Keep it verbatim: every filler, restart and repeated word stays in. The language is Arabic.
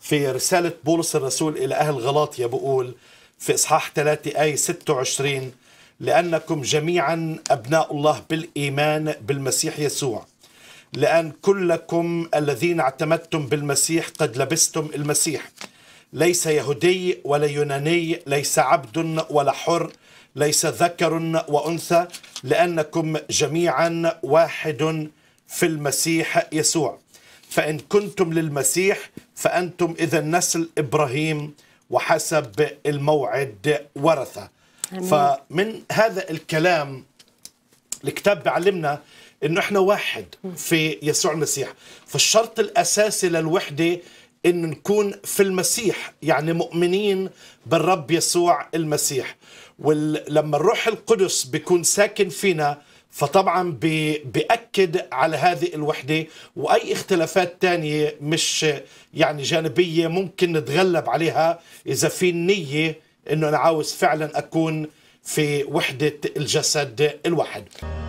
في رسالة بولس الرسول إلى أهل غلاطيا بقول في إصحاح ثلاثة آية ستة وعشرين: لأنكم جميعا أبناء الله بالإيمان بالمسيح يسوع، لأن كلكم الذين اعتمدتم بالمسيح قد لبستم المسيح، ليس يهودي ولا يوناني، ليس عبد ولا حر، ليس ذكر وأنثى، لأنكم جميعا واحد في المسيح يسوع. فإن كنتم للمسيح فأنتم إذا نسل إبراهيم وحسب الموعد ورثة. أمين. فمن هذا الكلام الكتاب بيعلمنا إنه إحنا واحد في يسوع المسيح، فالشرط الأساسي للوحدة إن نكون في المسيح، يعني مؤمنين بالرب يسوع المسيح. ولما الروح القدس بيكون ساكن فينا فطبعا بيأكد على هذه الوحدة، وأي اختلافات تانية مش يعني جانبية ممكن نتغلب عليها إذا في النية إنه أنا عاوز فعلا أكون في وحدة الجسد الواحد.